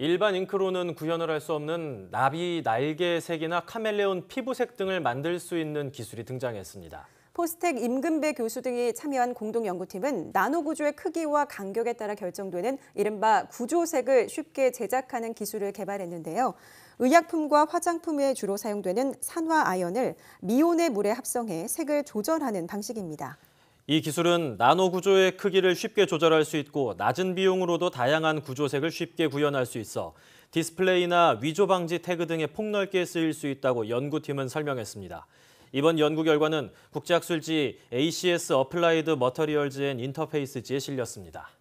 일반 잉크로는 구현을 할 수 없는 나비, 날개색이나 카멜레온 피부색 등을 만들 수 있는 기술이 등장했습니다. 포스텍 임근배 교수 등이 참여한 공동연구팀은 나노구조의 크기와 간격에 따라 결정되는 이른바 구조색을 쉽게 제작하는 기술을 개발했는데요. 의약품과 화장품에 주로 사용되는 산화아연을 미온의 물에 합성해 색을 조절하는 방식입니다. 이 기술은 나노구조의 크기를 쉽게 조절할 수 있고 낮은 비용으로도 다양한 구조색을 쉽게 구현할 수 있어 디스플레이나 위조 방지 태그 등에 폭넓게 쓰일 수 있다고 연구팀은 설명했습니다. 이번 연구 결과는 국제학술지 ACS 어플라이드 머터리얼즈 앤 인터페이스지에 실렸습니다.